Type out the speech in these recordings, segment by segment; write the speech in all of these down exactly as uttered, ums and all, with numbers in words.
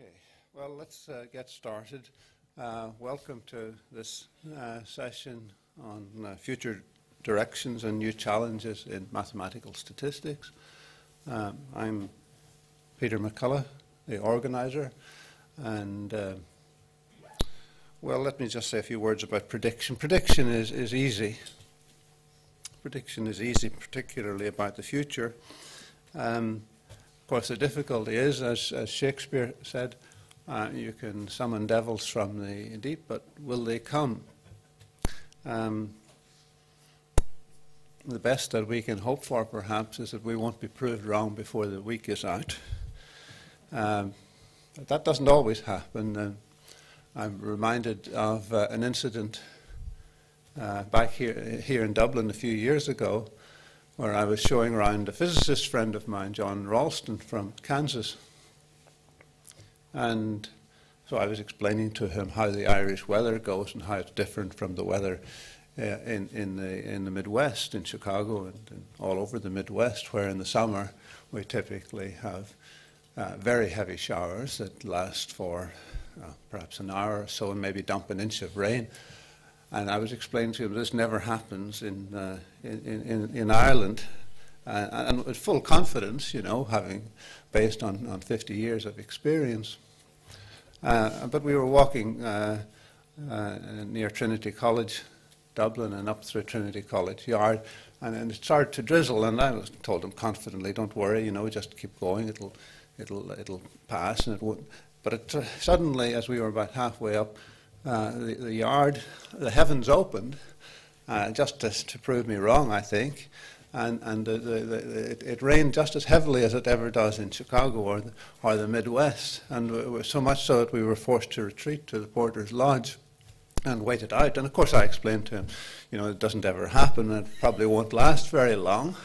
Okay, well, let's uh, get started. Uh, welcome to this uh, session on uh, future directions and new challenges in mathematical statistics. Um, I'm Peter McCullagh, the organizer, and uh, well, let me just say a few words about prediction. Prediction is, is easy. Prediction is easy, particularly about the future. Um, Of course, the difficulty is, as, as Shakespeare said, uh, you can summon devils from the deep, but will they come? Um, the best that we can hope for, perhaps, is that we won't be proved wrong before the week is out. Um, but that doesn't always happen. Uh, I'm reminded of uh, an incident uh, back here, here in Dublin a few years ago, where I was showing around a physicist friend of mine, John Ralston from Kansas. And so I was explaining to him how the Irish weather goes and how it's different from the weather uh, in, in, the, in the Midwest, in Chicago and, and all over the Midwest, where in the summer we typically have uh, very heavy showers that last for uh, perhaps an hour or so and maybe dump an inch of rain. And I was explaining to him this never happens in uh, in, in in Ireland, uh, and with full confidence, you know, having based on on fifty years of experience. Uh, but we were walking uh, uh, near Trinity College, Dublin, and up through Trinity College Yard, and, and it started to drizzle. And I was told him confidently, "Don't worry, you know, just keep going. It'll it'll it'll pass." And it won't. But it, uh, suddenly, as we were about halfway up Uh, the, the yard, the heavens opened, uh, just to, to prove me wrong, I think, and, and the, the, the, it, it rained just as heavily as it ever does in Chicago or the, or the Midwest, and it was so much so that we were forced to retreat to the Porter's Lodge and wait it out. And of course I explained to him, you know, it doesn't ever happen, and it probably won't last very long,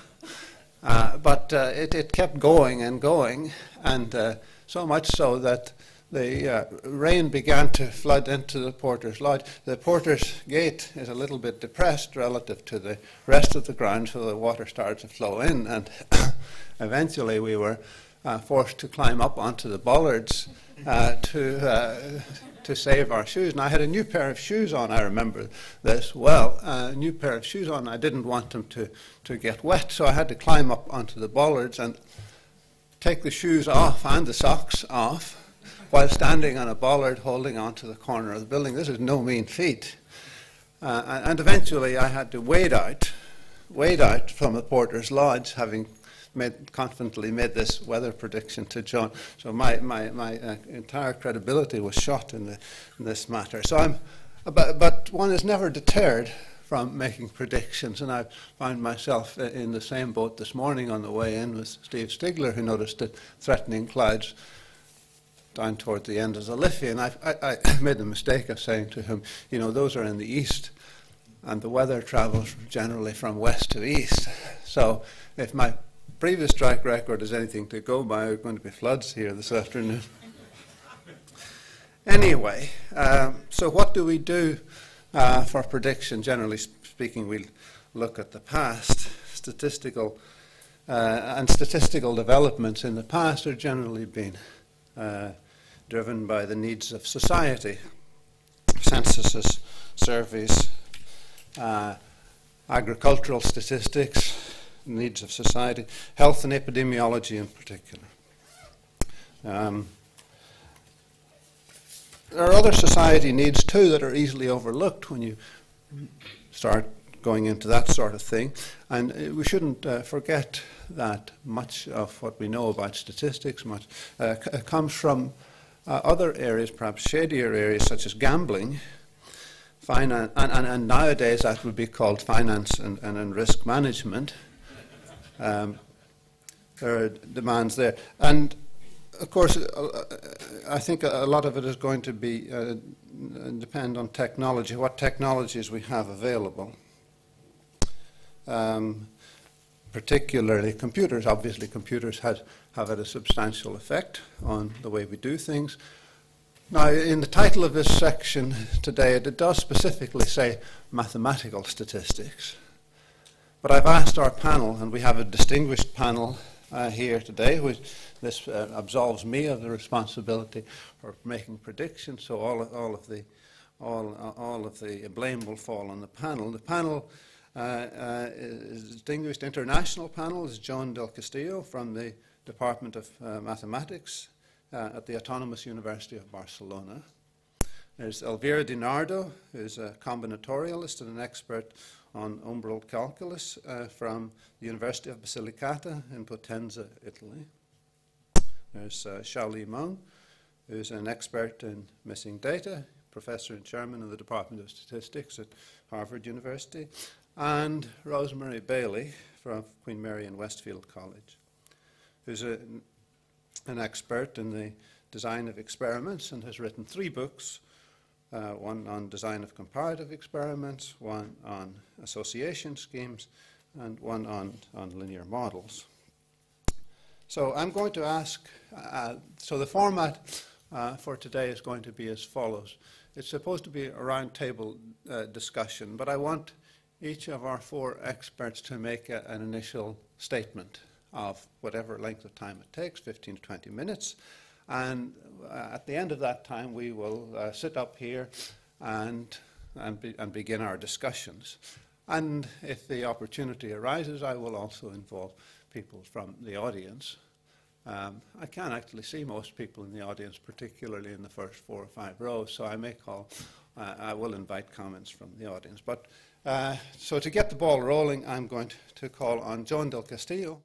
uh, but uh, it, it kept going and going, and uh, so much so that the uh, rain began to flood into the Porter's Lodge. The Porter's Gate is a little bit depressed relative to the rest of the ground, so the water started to flow in, and eventually we were uh, forced to climb up onto the bollards uh, to, uh, to save our shoes. And I had a new pair of shoes on, I remember this well, uh, a new pair of shoes on. I didn't want them to, to get wet, so I had to climb up onto the bollards and take the shoes off and the socks off, while standing on a bollard holding onto the corner of the building. This is no mean feat. Uh, and eventually I had to wade out, wade out from the Porter's Lodge, having made, confidently made this weather prediction to John. So my, my, my uh, entire credibility was shot in, the, in this matter. So I'm, but, but one is never deterred from making predictions, and I found myself in the same boat this morning on the way in with Steve Stigler, who noticed that threatening clouds down toward the end of the Liffey, and I, I, I made the mistake of saying to him, you know, those are in the east, and the weather travels generally from west to east. So if my previous track record is anything to go by, there are going to be floods here this afternoon. Anyway, um, so what do we do uh, for prediction? Generally speaking, we look at the past. Statistical uh, and statistical developments in the past are generally been Uh, driven by the needs of society, censuses, surveys, uh, agricultural statistics, needs of society, health and epidemiology in particular. Um, there are other society needs too that are easily overlooked when you start going into that sort of thing, and we shouldn't uh, forget that much of what we know about statistics much uh, c comes from uh, other areas, perhaps shadier areas, such as gambling, finance, and, and, and nowadays that would be called finance and, and, and risk management. Um, there are demands there, and of course uh, I think a lot of it is going to be uh, depend on technology, what technologies we have available. Um, particularly computers. Obviously computers has, have had a substantial effect on the way we do things. Now, in the title of this section today, it does specifically say mathematical statistics. But I've asked our panel, and we have a distinguished panel uh, here today. Which this uh, absolves me of the responsibility for making predictions, so all, all of the all, all of the blame will fall on the panel. The panel uh, uh, is distinguished international panel is John Del Castillo from the Department of uh, Mathematics uh, at the Autonomous University of Barcelona. There's Elvira Di Nardo, who's a combinatorialist and an expert on umbral calculus uh, from the University of Basilicata in Potenza, Italy. There's uh, Charlie Mung, who's an expert in missing data, professor and chairman of the Department of Statistics at Harvard University, and Rosemary Bailey from Queen Mary and Westfield College, who's a, an expert in the design of experiments and has written three books. Uh, one on design of comparative experiments, one on association schemes, and one on, on linear models. So I'm going to ask, uh, so the format uh, for today is going to be as follows. It's supposed to be a round table uh, discussion, but I want each of our four experts to make a, an initial statement of whatever length of time it takes, fifteen to twenty minutes. And uh, at the end of that time, we will uh, sit up here and, and, be, and begin our discussions. And if the opportunity arises, I will also involve people from the audience. Um, I can't actually see most people in the audience, particularly in the first four or five rows, so I may call, uh, I will invite comments from the audience. But uh, so to get the ball rolling, I'm going to call on John Del Castillo.